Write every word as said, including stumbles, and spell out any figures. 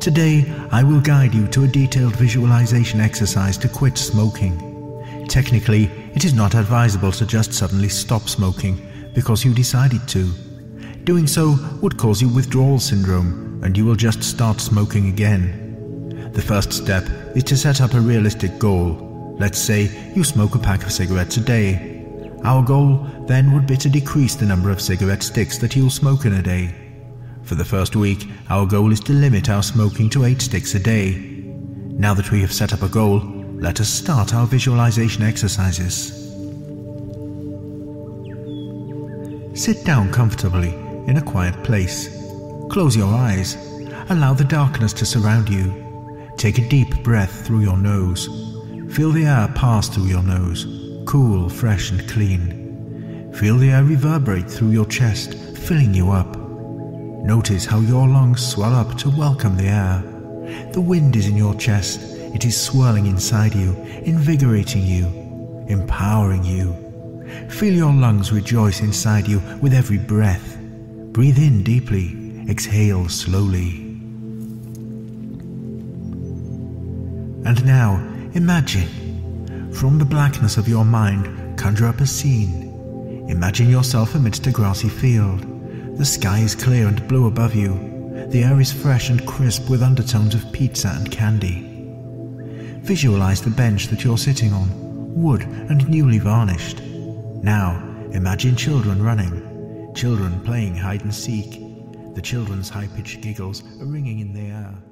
Today, I will guide you to a detailed visualization exercise to quit smoking. Technically, it is not advisable to just suddenly stop smoking because you decided to. Doing so would cause you withdrawal syndrome, and you will just start smoking again. The first step is to set up a realistic goal. Let's say you smoke a pack of cigarettes a day. Our goal then would be to decrease the number of cigarette sticks that you'll smoke in a day. For the first week, our goal is to limit our smoking to eight sticks a day. Now that we have set up a goal, let us start our visualization exercises. Sit down comfortably in a quiet place. Close your eyes. Allow the darkness to surround you. Take a deep breath through your nose. Feel the air pass through your nose, cool, fresh and clean. Feel the air reverberate through your chest, filling you up. Notice how your lungs swell up to welcome the air. The wind is in your chest. It is swirling inside you, invigorating you, empowering you. Feel your lungs rejoice inside you with every breath. Breathe in deeply. Exhale slowly. And now, imagine. From the blackness of your mind, conjure up a scene. Imagine yourself amidst a grassy field. The sky is clear and blue above you. The air is fresh and crisp with undertones of pizza and candy. Visualize the bench that you're sitting on, wood and newly varnished. Now, imagine children running, children playing hide and seek. The children's high-pitched giggles are ringing in the air.